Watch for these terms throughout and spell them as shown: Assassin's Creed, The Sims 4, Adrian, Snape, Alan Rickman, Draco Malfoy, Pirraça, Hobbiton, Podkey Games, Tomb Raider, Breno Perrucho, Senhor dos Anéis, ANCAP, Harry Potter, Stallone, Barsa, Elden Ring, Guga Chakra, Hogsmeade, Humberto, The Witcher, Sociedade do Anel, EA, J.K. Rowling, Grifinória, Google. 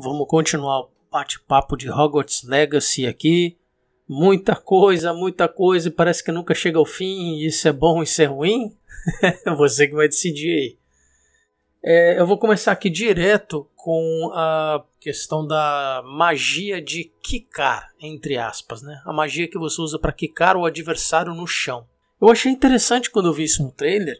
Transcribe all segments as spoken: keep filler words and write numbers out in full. Vamos continuar o bate-papo de Hogwarts Legacy aqui. Muita coisa, muita coisa, e parece que nunca chega ao fim. Isso é bom, isso é ruim? Você que vai decidir aí. É, eu vou começar aqui direto com a questão da magia de quicar, entre aspas, né? A magia que você usa para quicar o adversário no chão. Eu achei interessante quando eu vi isso no trailer,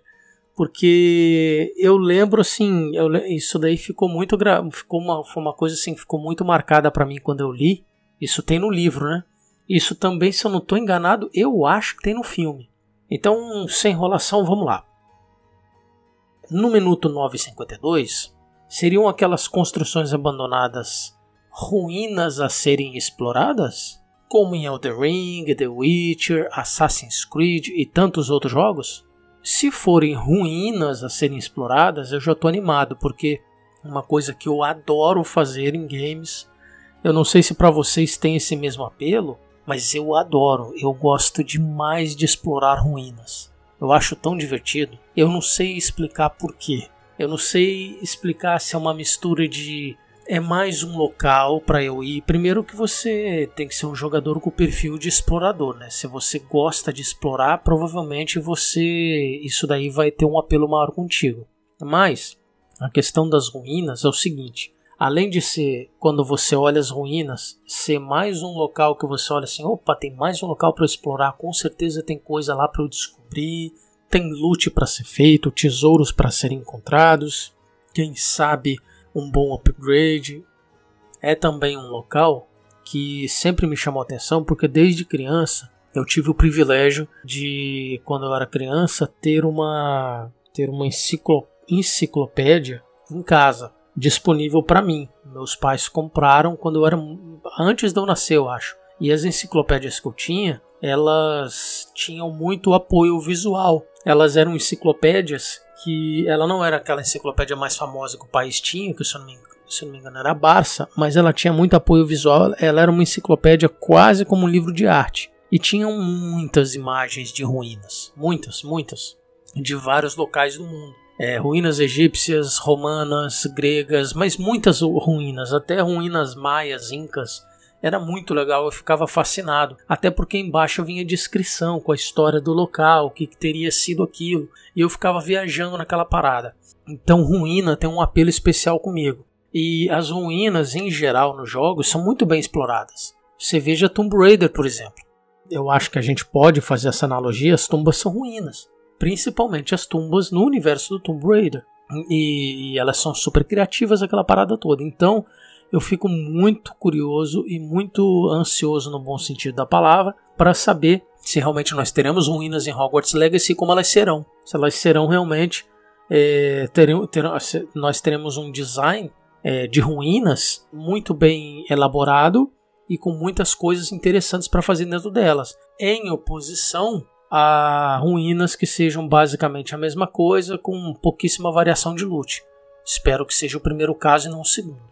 porque eu lembro assim, eu, isso daí ficou muito gra... ficou uma, foi uma coisa assim, ficou muito marcada para mim quando eu li. Isso tem no livro, né? Isso também, se eu não estou enganado, eu acho que tem no filme. Então, sem enrolação, vamos lá. No minuto nove e cinquenta e dois, seriam aquelas construções abandonadas ruínas a serem exploradas? Como em Elden Ring, The Witcher, Assassin's Creed e tantos outros jogos? Se forem ruínas a serem exploradas, eu já estou animado, porque uma coisa que eu adoro fazer em games, eu não sei se para vocês tem esse mesmo apelo, mas eu adoro, eu gosto demais de explorar ruínas. Eu acho tão divertido. Eu não sei explicar porquê. Eu não sei explicar se é uma mistura de... É mais um local para eu ir. Primeiro que você tem que ser um jogador com perfil de explorador, né? Se você gosta de explorar, provavelmente você... Isso daí vai ter um apelo maior contigo. Mas a questão das ruínas é o seguinte. Além de ser, quando você olha as ruínas, ser mais um local que você olha assim, opa, tem mais um local para explorar, com certeza tem coisa lá para eu descobrir, tem loot para ser feito, tesouros para serem encontrados, quem sabe um bom upgrade. É também um local que sempre me chamou a atenção, porque desde criança eu tive o privilégio de, quando eu era criança, ter uma, ter uma enciclo, enciclopédia em casa. Disponível para mim. Meus pais compraram quando eu era antes de eu nascer, eu acho. E as enciclopédias que eu tinha, elas tinham muito apoio visual. Elas eram enciclopédias que ela não era aquela enciclopédia mais famosa que o país tinha, que se eu não me engano, se eu não me engano era a Barsa, mas ela tinha muito apoio visual. Ela era uma enciclopédia quase como um livro de arte e tinham muitas imagens de ruínas, muitas, muitas, de vários locais do mundo. É, ruínas egípcias, romanas, gregas, mas muitas ruínas, até ruínas maias, incas. Era muito legal, eu ficava fascinado. Até porque embaixo vinha descrição com a história do local, o que, que teria sido aquilo. E eu ficava viajando naquela parada. Então ruína tem um apelo especial comigo. E as ruínas em geral nos jogos são muito bem exploradas. Você veja Tomb Raider, por exemplo. Eu acho que a gente pode fazer essa analogia, as tumbas são ruínas. Principalmente as tumbas no universo do Tomb Raider. E, e elas são super criativas, aquela parada toda. Então, eu fico muito curioso e muito ansioso, no bom sentido da palavra, para saber se realmente nós teremos ruínas em Hogwarts Legacy e como elas serão. Se elas serão realmente... É, terão, terão, nós teremos um design é, de ruínas muito bem elaborado e com muitas coisas interessantes para fazer dentro delas. Em oposição... a ruínas que sejam basicamente a mesma coisa, com pouquíssima variação de loot. Espero que seja o primeiro caso e não o segundo.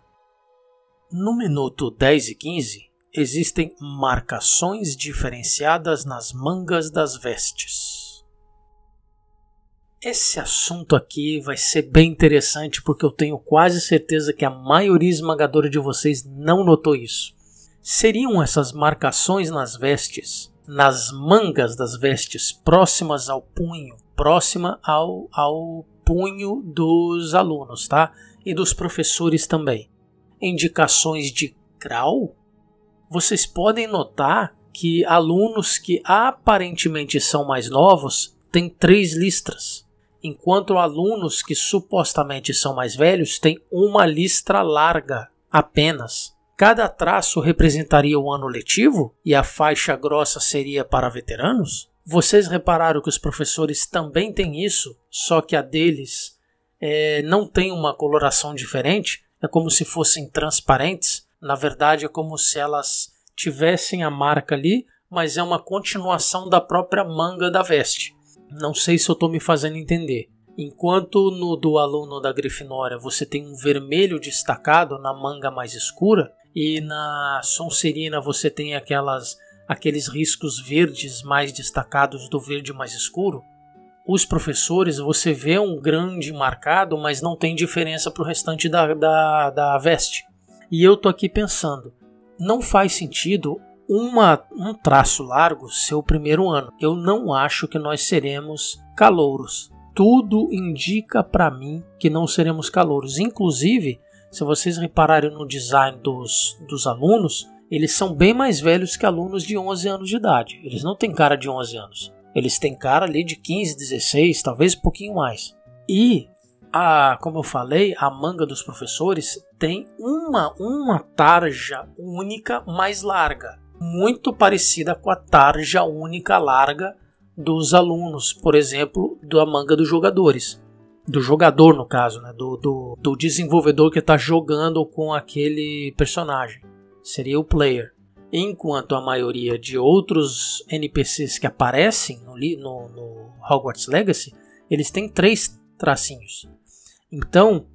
No minuto dez e quinze, existem marcações diferenciadas nas mangas das vestes. Esse assunto aqui vai ser bem interessante, porque eu tenho quase certeza que a maioria esmagadora de vocês não notou isso. Seriam essas marcações nas vestes... nas mangas das vestes, próximas ao punho, próxima ao, ao punho dos alunos, tá? E dos professores também. Indicações de grau? Vocês podem notar que alunos que aparentemente são mais novos têm três listras, enquanto alunos que supostamente são mais velhos têm uma listra larga apenas. Cada traço representaria o ano letivo e a faixa grossa seria para veteranos? Vocês repararam que os professores também têm isso, só que a deles é, não tem uma coloração diferente? É como se fossem transparentes? Na verdade, é como se elas tivessem a marca ali, mas é uma continuação da própria manga da veste. Não sei se eu estou me fazendo entender. Enquanto no do aluno da Grifinória você tem um vermelho destacado na manga mais escura, e na Sonserina você tem aquelas, aqueles riscos verdes mais destacados do verde mais escuro. Os professores, você vê um grande marcado, mas não tem diferença para o restante da, da, da veste. E eu tô aqui pensando, não faz sentido uma, um traço largo ser o primeiro ano. Eu não acho que nós seremos calouros. Tudo indica para mim que não seremos calouros. Inclusive, se vocês repararem no design dos, dos alunos, eles são bem mais velhos que alunos de onze anos de idade. Eles não têm cara de onze anos. Eles têm cara ali de quinze, dezesseis, talvez um pouquinho mais. E, a, como eu falei, a manga dos professores tem uma, uma tarja única mais larga. Muito parecida com a tarja única larga dos alunos, por exemplo, da manga dos jogadores. Do jogador, no caso, né? do, do, do desenvolvedor que está jogando com aquele personagem. Seria o player. Enquanto a maioria de outros N P Cs que aparecem no, no, no Hogwarts Legacy, eles têm três tracinhos. Então,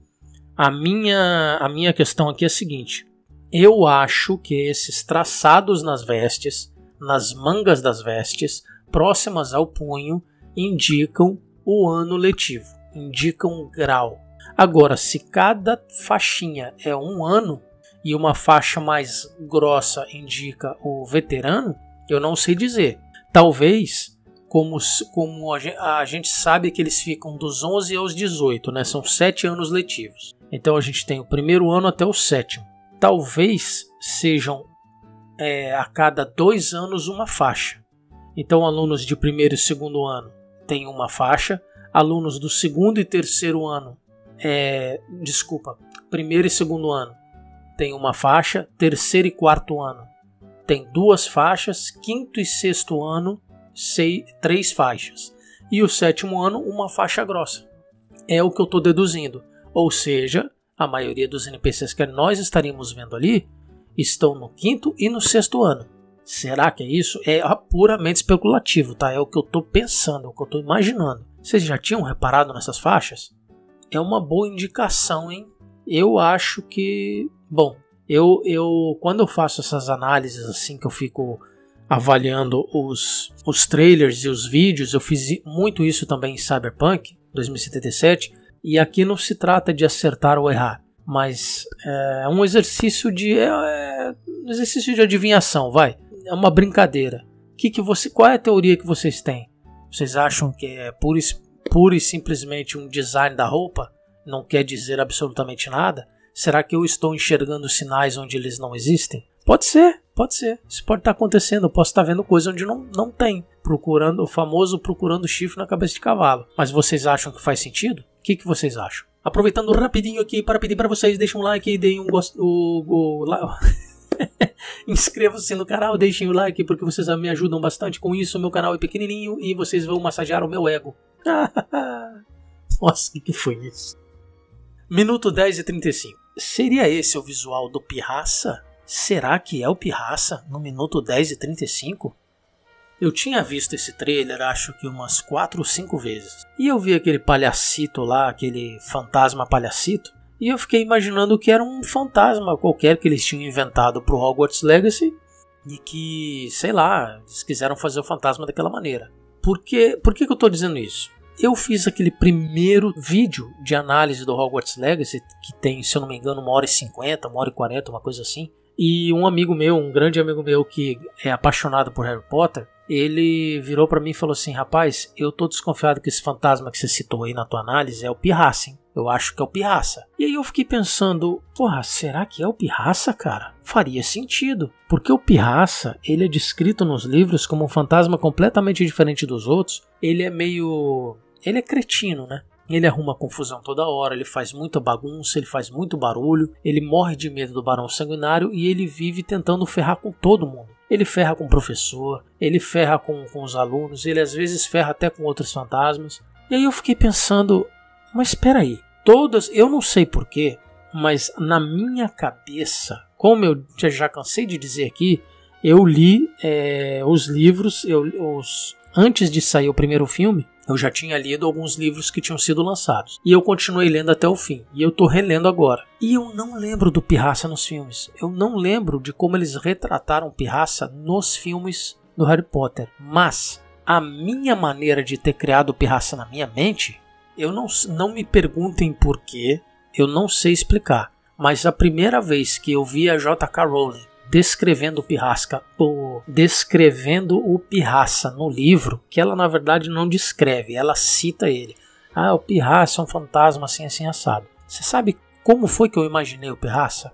a minha, a minha questão aqui é a seguinte. Eu acho que esses traçados nas vestes, nas mangas das vestes, próximas ao punho, indicam o ano letivo, indicam o grau. Agora, se cada faixinha é um ano e uma faixa mais grossa indica o veterano, eu não sei dizer. Talvez, como, como a gente sabe que eles ficam dos onze aos dezoito, né? São sete anos letivos. Então a gente tem o primeiro ano até o sétimo. Talvez sejam é, a cada dois anos uma faixa. Então alunos de primeiro e segundo ano têm uma faixa, alunos do segundo e terceiro ano, é, desculpa, primeiro e segundo ano, tem uma faixa, terceiro e quarto ano tem duas faixas, quinto e sexto ano, seis, três faixas. E o sétimo ano, uma faixa grossa. É o que eu estou deduzindo. Ou seja, a maioria dos N P Cs que nós estaríamos vendo ali estão no quinto e no sexto ano. Será que é isso? É puramente especulativo, tá? É o que eu estou pensando, é o que eu estou imaginando. Vocês já tinham reparado nessas faixas? É uma boa indicação, hein? Eu acho que... Bom, eu, eu quando eu faço essas análises assim, que eu fico avaliando os, os trailers e os vídeos, eu fiz muito isso também em Cyberpunk dois mil e setenta e sete, e aqui não se trata de acertar ou errar, mas é um exercício de é, um exercício de adivinhação, vai. É uma brincadeira. Que que você, qual é a teoria que vocês têm? Vocês acham que é puro, puro e simplesmente um design da roupa? Não quer dizer absolutamente nada? Será que eu estou enxergando sinais onde eles não existem? Pode ser, pode ser. Isso pode estar acontecendo. Eu posso estar vendo coisa onde não, não tem. Procurando, o famoso procurando chifre na cabeça de cavalo. Mas vocês acham que faz sentido? O que, que vocês acham? Aproveitando rapidinho aqui para pedir para vocês, deixem um like, deem um gosto... O, o, la... Inscrevam-se no canal, deixem o like, porque vocês me ajudam bastante com isso. Meu canal é pequenininho e vocês vão massagear o meu ego. Nossa, o que, que foi isso? Minuto dez e trinta e cinco. Seria esse o visual do Pirraça? Será que é o Pirraça no minuto dez e trinta e cinco? Eu tinha visto esse trailer acho que umas quatro ou cinco vezes. E eu vi aquele palhacito lá, aquele fantasma palhacito. E eu fiquei imaginando que era um fantasma qualquer que eles tinham inventado para o Hogwarts Legacy. E que, sei lá, eles quiseram fazer o fantasma daquela maneira. Por que, por que, que eu estou dizendo isso? Eu fiz aquele primeiro vídeo de análise do Hogwarts Legacy, que tem, se eu não me engano, uma hora e cinquenta, uma hora e quarenta, uma coisa assim. E um amigo meu, um grande amigo meu que é apaixonado por Harry Potter, ele virou pra mim e falou assim, rapaz, eu tô desconfiado que esse fantasma que você citou aí na tua análise é o Pirraça, hein? Eu acho que é o Pirraça. E aí eu fiquei pensando, porra, será que é o Pirraça, cara? Faria sentido, porque o Pirraça, ele é descrito nos livros como um fantasma completamente diferente dos outros. Ele é meio... Ele é cretino, né? Ele arruma confusão toda hora, ele faz muita bagunça, ele faz muito barulho, ele morre de medo do Barão Sanguinário e ele vive tentando ferrar com todo mundo. Ele ferra com o professor, ele ferra com, com os alunos, ele às vezes ferra até com outros fantasmas. E aí eu fiquei pensando, mas espera aí, todas, eu não sei porquê, mas na minha cabeça, como eu já, já cansei de dizer aqui, eu li é, os livros, eu, os, antes de sair o primeiro filme, eu já tinha lido alguns livros que tinham sido lançados. E eu continuei lendo até o fim. E eu tô relendo agora. E eu não lembro do Pirraça nos filmes. Eu não lembro de como eles retrataram Pirraça nos filmes do Harry Potter. Mas a minha maneira de ter criado o Pirraça na minha mente, eu não, não me perguntem porquê. Eu não sei explicar. mas a primeira vez que eu vi a J K. Rowling descrevendo o Pirrasca, ou descrevendo o Pirraça no livro, que ela na verdade não descreve, ela cita ele. Ah, o Pirraça é um fantasma assim, assim, assado. Você sabe como foi que eu imaginei o Pirraça?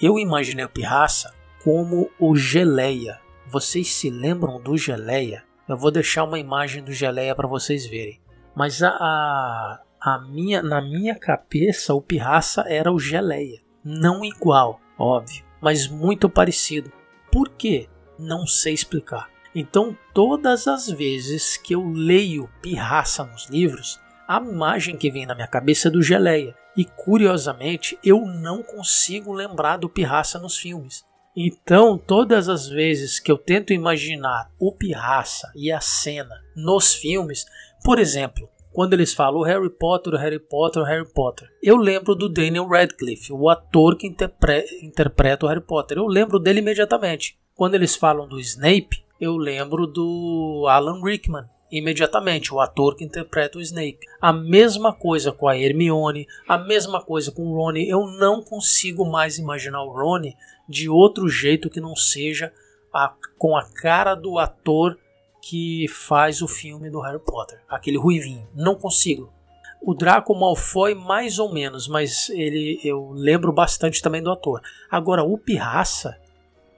Eu imaginei o Pirraça como o Geleia. Vocês se lembram do Geleia? Eu vou deixar uma imagem do Geleia para vocês verem. Mas a, a, a minha, na minha cabeça o Pirraça era o Geleia. Não igual, óbvio, mas muito parecido. Por quê? Não sei explicar. Então, todas as vezes que eu leio Pirraça nos livros, a imagem que vem na minha cabeça é do Geleia. E, curiosamente, eu não consigo lembrar do Pirraça nos filmes. Então, todas as vezes que eu tento imaginar o Pirraça e a cena nos filmes, por exemplo, quando eles falam Harry Potter, Harry Potter, Harry Potter, eu lembro do Daniel Radcliffe, o ator que interpre- interpreta o Harry Potter. Eu lembro dele imediatamente. Quando eles falam do Snape, eu lembro do Alan Rickman, imediatamente, o ator que interpreta o Snape. A mesma coisa com a Hermione, a mesma coisa com o Rony. Eu não consigo mais imaginar o Rony de outro jeito que não seja a, com a cara do ator que faz o filme do Harry Potter, aquele ruivinho. Não consigo. O Draco Malfoy mais ou menos, mas ele, eu lembro bastante também do ator. Agora, o Pirraça,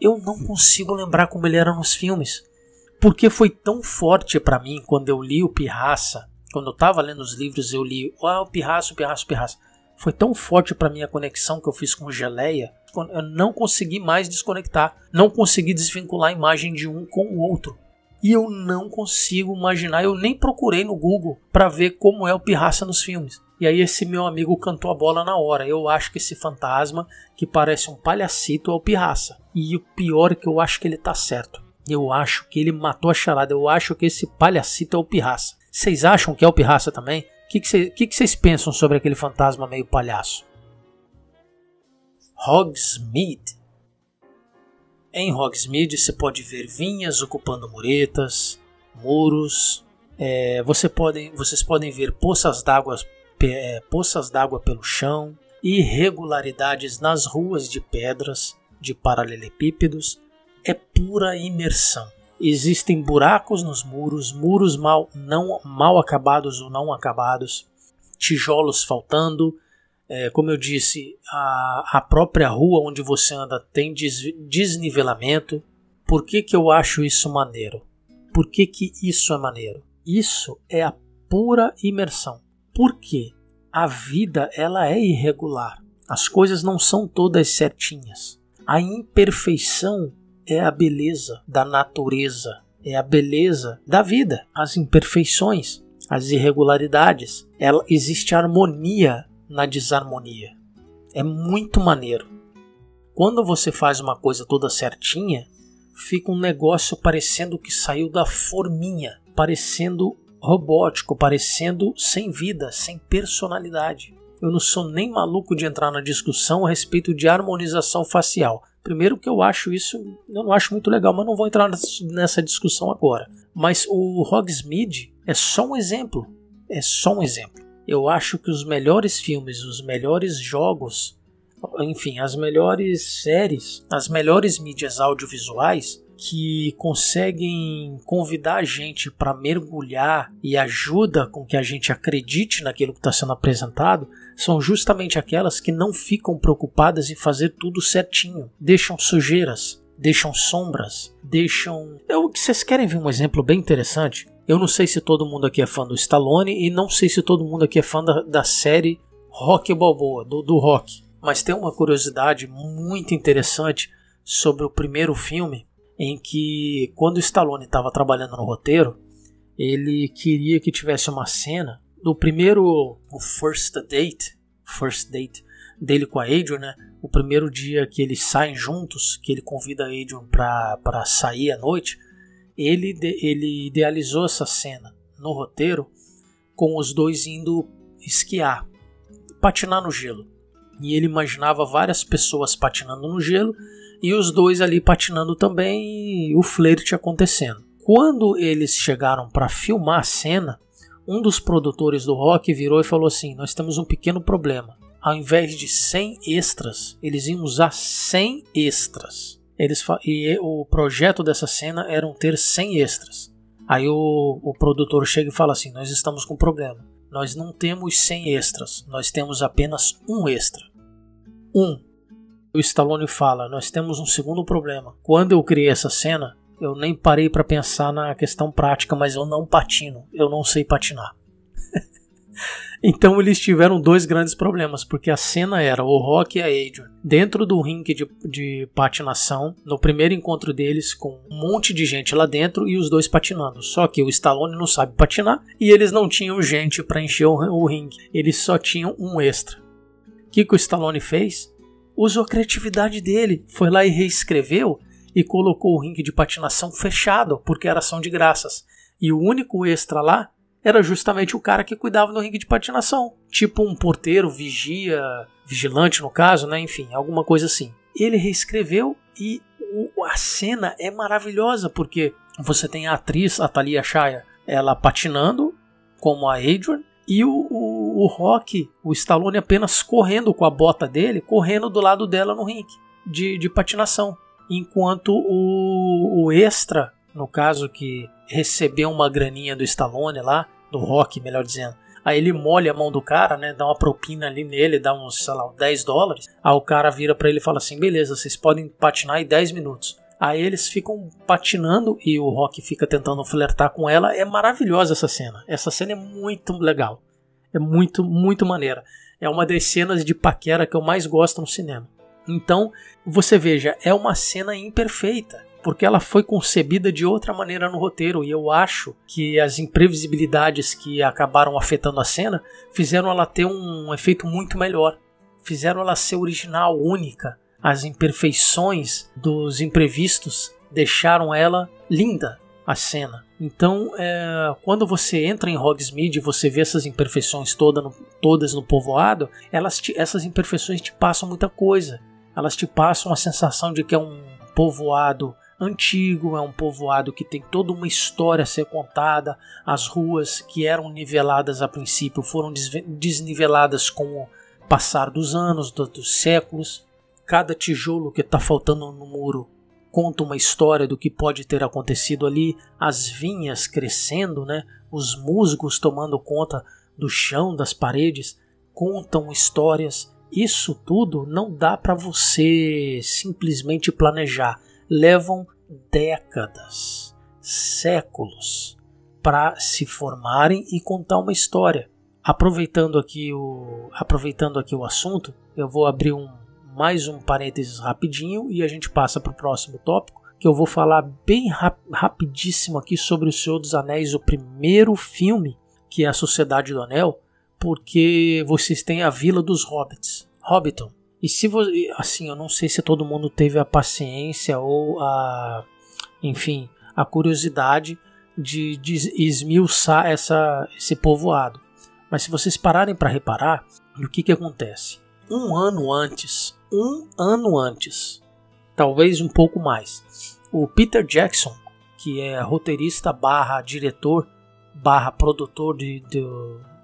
eu não consigo lembrar como ele era nos filmes. Porque foi tão forte para mim quando eu li o Pirraça, quando eu estava lendo os livros, eu li ah, o Pirraça, o Pirraça, o Pirraça. Foi tão forte para mim a conexão que eu fiz com o Geleia, eu não consegui mais desconectar, não consegui desvincular a imagem de um com o outro. E eu não consigo imaginar, eu nem procurei no Google para ver como é o Pirraça nos filmes. E aí esse meu amigo cantou a bola na hora. Eu acho que esse fantasma que parece um palhacito é o Pirraça. E o pior é que eu acho que ele tá certo. Eu acho que ele matou a charada. Eu acho que esse palhacito é o Pirraça. Vocês acham que é o Pirraça também? O que vocês que que que pensam sobre aquele fantasma meio palhaço? Hogsmeade. Em Hogsmeade você pode ver vinhas ocupando muretas, muros. É, você pode, vocês podem ver poças d'água, é, poças d'água pelo chão, irregularidades nas ruas de pedras, de paralelepípedos. É pura imersão. Existem buracos nos muros, muros mal, não, mal acabados ou não acabados, tijolos faltando. É, como eu disse, a, a própria rua onde você anda tem des, desnivelamento. Por que que eu acho isso maneiro? Por que que isso é maneiro? Isso é a pura imersão. Porque a vida ela é irregular. As coisas não são todas certinhas. A imperfeição é a beleza da natureza, é a beleza da vida, as imperfeições, as irregularidades. Ela, existe harmonia na desarmonia. É muito maneiro. Quando você faz uma coisa toda certinha, fica um negócio parecendo que saiu da forminha, parecendo robótico, parecendo sem vida, sem personalidade. Eu não sou nem maluco de entrar na discussão a respeito de harmonização facial. Primeiro que eu acho isso, eu não acho muito legal, mas não vou entrar nessa discussão agora. Mas o Hogsmeade é só um exemplo, é só um exemplo. Eu acho que os melhores filmes, os melhores jogos, enfim, as melhores séries, as melhores mídias audiovisuais que conseguem convidar a gente para mergulhar e ajuda com que a gente acredite naquilo que está sendo apresentado, são justamente aquelas que não ficam preocupadas em fazer tudo certinho. Deixam sujeiras, deixam sombras, deixam... Eu, vocês querem ver um exemplo bem interessante? Eu não sei se todo mundo aqui é fã do Stallone e não sei se todo mundo aqui é fã da, da série Rocky Balboa, do, do Rocky. Mas tem uma curiosidade muito interessante sobre o primeiro filme, em que quando o Stallone estava trabalhando no roteiro, ele queria que tivesse uma cena do primeiro, o first date, first date dele com a Adrian, né? O primeiro dia que eles saem juntos, que ele convida a Adrian para sair à noite, ele, ele idealizou essa cena no roteiro com os dois indo esquiar, patinar no gelo. E ele imaginava várias pessoas patinando no gelo, e os dois ali patinando também, e o flerte acontecendo. Quando eles chegaram para filmar a cena, um dos produtores do Rock virou e falou assim: nós temos um pequeno problema. ao invés de cem extras, eles iam usar cem extras. Eles fa... E o projeto dessa cena era ter cem extras. Aí o, o produtor chega e fala assim: nós estamos com um problema. Nós não temos cem extras, nós temos apenas um extra. Um. O Stallone fala: nós temos um segundo problema. Quando eu criei essa cena, eu nem parei para pensar na questão prática, mas eu não patino, eu não sei patinar. Então eles tiveram dois grandes problemas, porque a cena era o Rocky e a Adrian dentro do ringue de, de patinação, no primeiro encontro deles, com um monte de gente lá dentro e os dois patinando. Só que o Stallone não sabe patinar e eles não tinham gente para encher o, o ringue, eles só tinham um extra. O que, que o Stallone fez? Usou a criatividade dele, foi lá e reescreveu e colocou o ringue de patinação fechado, porque era ação de graças. E o único extra lá era justamente o cara que cuidava do ringue de patinação. Tipo um porteiro, vigia, vigilante no caso, né? Enfim, alguma coisa assim. Ele reescreveu e o, a cena é maravilhosa, porque você tem a atriz, a Thalia Shaya, ela patinando, como a Adrian, e o, o, o Rocky, o Stallone apenas correndo com a bota dele, correndo do lado dela no ringue de, de patinação. Enquanto o, o extra, no caso que recebeu uma graninha do Stallone lá, do Rocky, melhor dizendo, aí ele molha a mão do cara, né, dá uma propina ali nele, dá uns, sei lá, dez dólares, aí o cara vira pra ele e fala assim: beleza, vocês podem patinar em dez minutos. Aí eles ficam patinando e o Rocky fica tentando flertar com ela. É maravilhosa essa cena, essa cena é muito legal, é muito, muito maneira, é uma das cenas de paquera que eu mais gosto no cinema. Então, você veja, é uma cena imperfeita, porque ela foi concebida de outra maneira no roteiro, e eu acho que as imprevisibilidades que acabaram afetando a cena fizeram ela ter um efeito muito melhor, fizeram ela ser original, única. As imperfeições dos imprevistos deixaram ela linda, a cena. Então, é, quando você entra em Hogsmeade e você vê essas imperfeições toda no, todas no povoado, elas te, essas imperfeições te passam muita coisa. Elas te passam a sensação de que é um povoado antigo, é um povoado que tem toda uma história a ser contada. As ruas que eram niveladas a princípio foram desniveladas com o passar dos anos, do, dos séculos. Cada tijolo que está faltando no muro conta uma história do que pode ter acontecido ali. As vinhas crescendo, né? Os musgos tomando conta do chão, das paredes, contam histórias. Isso tudo não dá para você simplesmente planejar. Levam décadas, séculos para se formarem e contar uma história. Aproveitando aqui o, aproveitando aqui o assunto, eu vou abrir um, mais um parênteses rapidinho e a gente passa para o próximo tópico, que eu vou falar bem rap, rapidíssimo aqui sobre O Senhor dos Anéis, o primeiro filme, que é A Sociedade do Anel, porque vocês têm a Vila dos Hobbits, Hobbiton. E se você, assim, eu não sei se todo mundo teve a paciência ou a, enfim, a curiosidade de, de esmiuçar essa, esse povoado. Mas se vocês pararem para reparar, o que que acontece? Um ano antes, um ano antes, talvez um pouco mais, o Peter Jackson, que é roteirista barra diretor, barra produtor de, de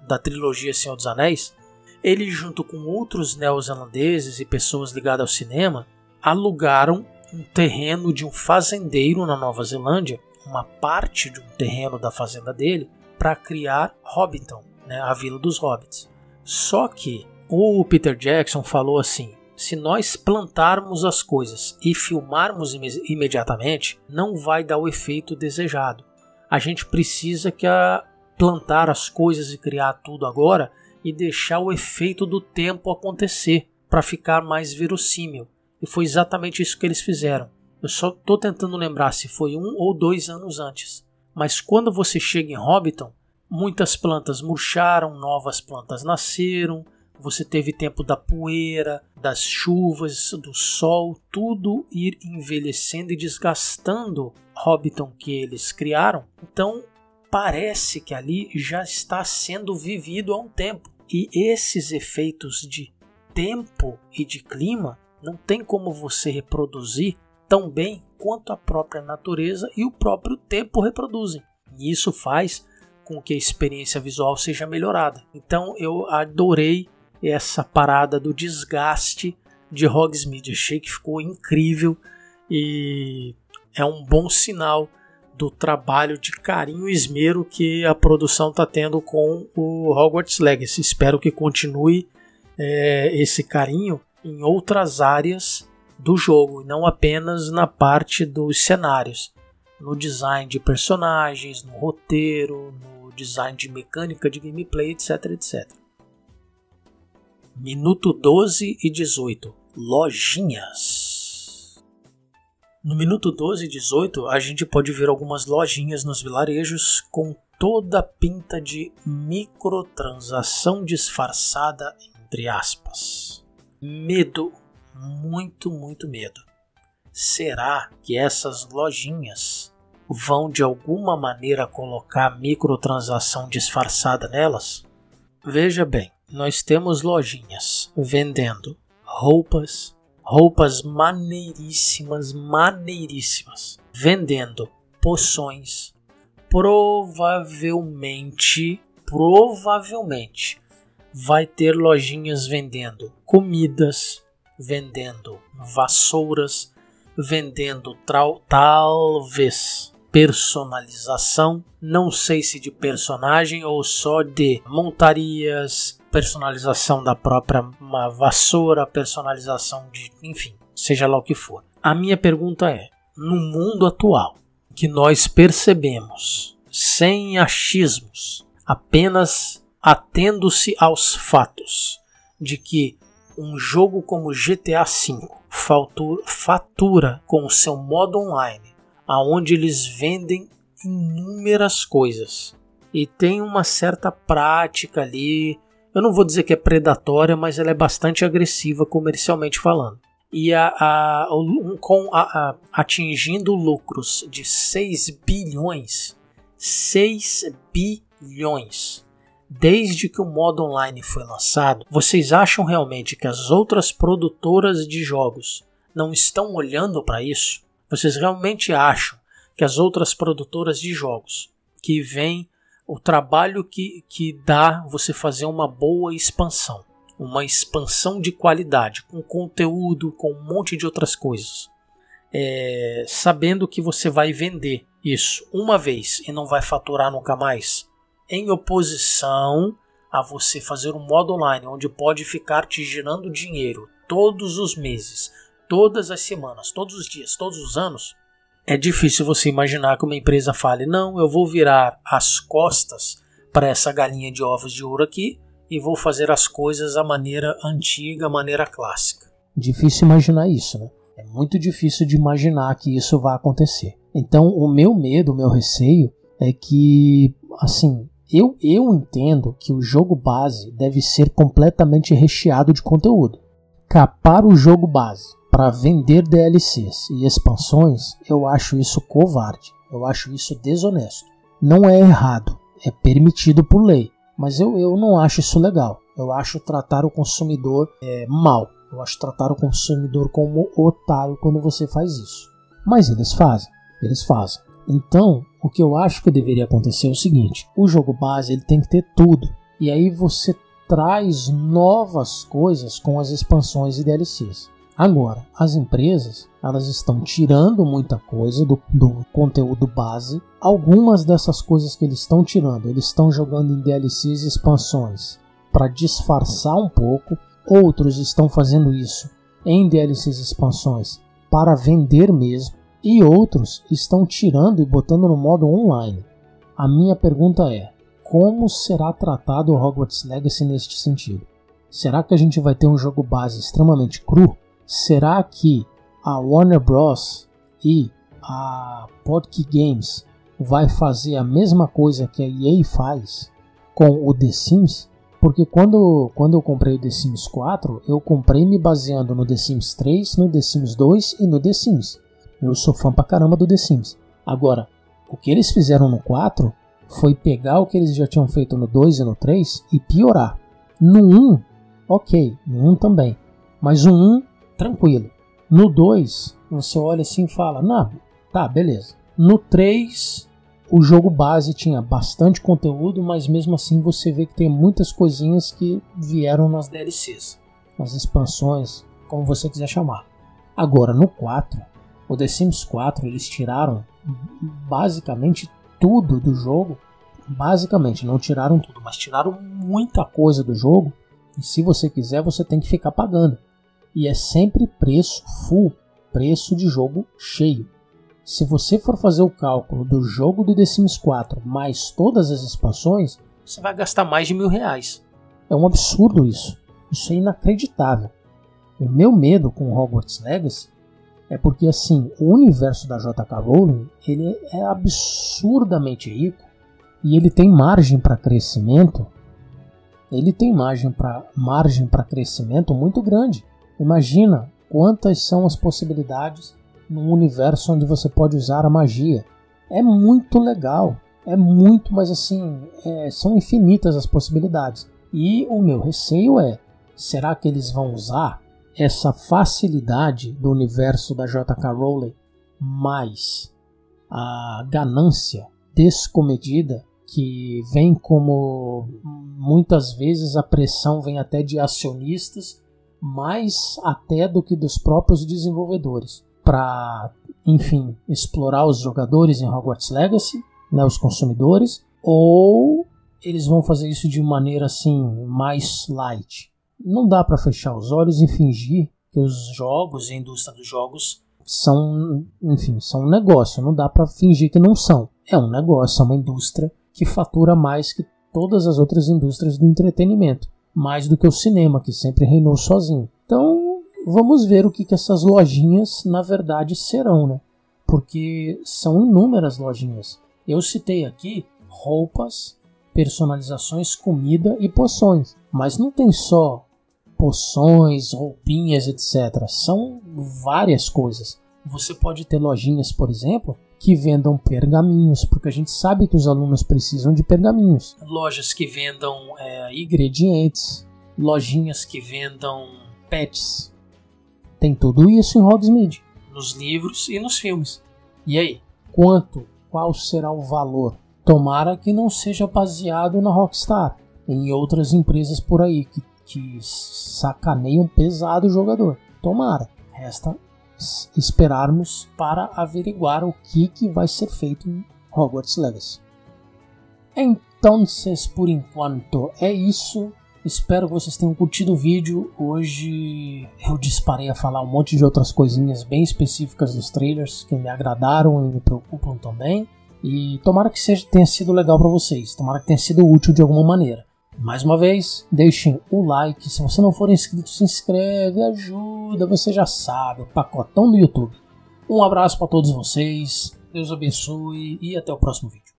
da trilogia Senhor dos Anéis, ele junto com outros neozelandeses e pessoas ligadas ao cinema, alugaram um terreno de um fazendeiro na Nova Zelândia, uma parte de um terreno da fazenda dele, para criar Hobbiton, né, a Vila dos Hobbits. Só que o Peter Jackson falou assim: se nós plantarmos as coisas e filmarmos im- imediatamente, não vai dar o efeito desejado. A gente precisa que a plantar as coisas e criar tudo agora e deixar o efeito do tempo acontecer para ficar mais verossímil. E foi exatamente isso que eles fizeram. Eu só estou tentando lembrar se foi um ou dois anos antes. Mas quando você chega em Hobbiton, muitas plantas murcharam, novas plantas nasceram, você teve tempo da poeira, das chuvas, do sol, tudo ir envelhecendo e desgastando Hobbiton que eles criaram. Então, parece que ali já está sendo vivido há um tempo. E esses efeitos de tempo e de clima não tem como você reproduzir tão bem quanto a própria natureza e o próprio tempo reproduzem. E isso faz com que a experiência visual seja melhorada. Então eu adorei essa parada do desgaste de Hogsmeade. Achei que ficou incrível e é um bom sinal do trabalho de carinho e esmero que a produção está tendo com o Hogwarts Legacy. Espero que continue é, esse carinho em outras áreas do jogo, e não apenas na parte dos cenários, no design de personagens, no roteiro, no design de mecânica de gameplay, etc, et cetera. Minuto doze e dezoito. Lojinhas. No minuto doze e dezoito, a gente pode ver algumas lojinhas nos vilarejos com toda a pinta de microtransação disfarçada, entre aspas. Medo, muito, muito medo. Será que essas lojinhas vão de alguma maneira colocar microtransação disfarçada nelas? Veja bem, nós temos lojinhas vendendo roupas, roupas maneiríssimas, maneiríssimas, vendendo poções, provavelmente, provavelmente vai ter lojinhas vendendo comidas, vendendo vassouras, vendendo trau, talvez personalização, não sei se de personagem ou só de montarias, personalização da própria uma vassoura, personalização de, enfim, seja lá o que for. A minha pergunta é, no mundo atual, que nós percebemos, sem achismos, apenas atendo-se aos fatos de que um jogo como G T A cinco fatura com o seu modo online, aonde eles vendem inúmeras coisas e tem uma certa prática ali, eu não vou dizer que é predatória, mas ela é bastante agressiva comercialmente falando, e a, a, com a, a, atingindo lucros de seis bilhões, seis bilhões, desde que o modo online foi lançado. Vocês acham realmente que as outras produtoras de jogos não estão olhando para isso? Vocês realmente acham que as outras produtoras de jogos que veem o trabalho que, que dá você fazer uma boa expansão, uma expansão de qualidade, com conteúdo, com um monte de outras coisas, é, sabendo que você vai vender isso uma vez e não vai faturar nunca mais, em oposição a você fazer um modo online onde pode ficar te gerando dinheiro todos os meses, todas as semanas, todos os dias, todos os anos? É difícil você imaginar que uma empresa fale, não, eu vou virar as costas para essa galinha de ovos de ouro aqui e vou fazer as coisas à maneira antiga, à maneira clássica. Difícil imaginar isso, né? É muito difícil de imaginar que isso vai acontecer. Então, o meu medo, o meu receio é que, assim, eu, eu entendo que o jogo base deve ser completamente recheado de conteúdo. Capar o jogo base para vender D L Cs e expansões, eu acho isso covarde, eu acho isso desonesto. Não é errado, é permitido por lei, mas eu, eu não acho isso legal. Eu acho tratar o consumidor é, mal, eu acho tratar o consumidor como otário quando você faz isso. Mas eles fazem, eles fazem. Então, o que eu acho que deveria acontecer é o seguinte, o jogo base ele tem que ter tudo, e aí você traz novas coisas com as expansões e D L Cs. Agora, as empresas elas estão tirando muita coisa do, do conteúdo base. Algumas dessas coisas que eles estão tirando, eles estão jogando em D L Cs e expansões para disfarçar um pouco. Outros estão fazendo isso em D L Cs e expansões para vender mesmo. E outros estão tirando e botando no modo online. A minha pergunta é, como será tratado o Hogwarts Legacy neste sentido? Será que a gente vai ter um jogo base extremamente cru? Será que a Warner Bros e a Podkey Games vai fazer a mesma coisa que a E A faz com o The Sims? Porque quando, quando eu comprei o The Sims quatro, eu comprei me baseando no The Sims três, no The Sims dois e no The Sims. Eu sou fã pra caramba do The Sims. Agora, o que eles fizeram no quatro foi pegar o que eles já tinham feito no dois e no três e piorar. No um, ok, no um também. Mas o um, tranquilo. No dois, você olha assim e fala, não, tá, beleza. No três, o jogo base tinha bastante conteúdo, mas mesmo assim você vê que tem muitas coisinhas que vieram nas D L Cs, nas expansões, como você quiser chamar. Agora, no quatro, o The Sims quatro, eles tiraram basicamente tudo do jogo. Basicamente, não tiraram tudo, mas tiraram muita coisa do jogo. E se você quiser, você tem que ficar pagando. E é sempre preço full, preço de jogo cheio. Se você for fazer o cálculo do jogo do The Sims quatro mais todas as expansões, você vai gastar mais de mil reais. É um absurdo isso. Isso é inacreditável. O meu medo com o Hogwarts Legacy é porque, assim, o universo da J K. Rowling, ele é absurdamente rico e ele tem margem para crescimento. Ele tem margem para margem para crescimento muito grande. Imagina quantas são as possibilidades num universo onde você pode usar a magia. É muito legal, é muito, mas assim, é, são infinitas as possibilidades. E o meu receio é, será que eles vão usar essa facilidade do universo da J K. Rowling mais a ganância descomedida que vem, como muitas vezes a pressão vem até de acionistas, mais até do que dos próprios desenvolvedores, para, enfim, explorar os jogadores em Hogwarts Legacy, né, os consumidores, ou eles vão fazer isso de maneira assim mais light. Não dá para fechar os olhos e fingir que os jogos e a indústria dos jogos são, enfim, são um negócio. Não dá para fingir que não são. É um negócio, é uma indústria que fatura mais que todas as outras indústrias do entretenimento, mais do que o cinema, que sempre reinou sozinho. Então, vamos ver o que, que essas lojinhas, na verdade, serão, né? Porque são inúmeras lojinhas. Eu citei aqui roupas, personalizações, comida e poções. Mas não tem só poções, roupinhas, etcétera. São várias coisas. Você pode ter lojinhas, por exemplo, que vendam pergaminhos, porque a gente sabe que os alunos precisam de pergaminhos. Lojas que vendam é, ingredientes, lojinhas que vendam pets. Tem tudo isso em Hogsmeade, nos livros e nos filmes. E aí? Quanto? Qual será o valor? Tomara que não seja baseado na Rockstar, em outras empresas por aí que, que sacaneiam pesado o jogador. Tomara. Resta esperarmos para averiguar o que, que vai ser feito em Hogwarts Legacy. Então, por enquanto é isso. Espero que vocês tenham curtido o vídeo. Hoje eu disparei a falar um monte de outras coisinhas bem específicas dos trailers que me agradaram e me preocupam também. E tomara que seja, tenha sido legal para vocês. Tomara que tenha sido útil de alguma maneira. Mais uma vez, deixem o like. Se você não for inscrito, se inscreve, ajuda, você já sabe, o pacotão do YouTube. Um abraço para todos vocês, Deus abençoe e até o próximo vídeo.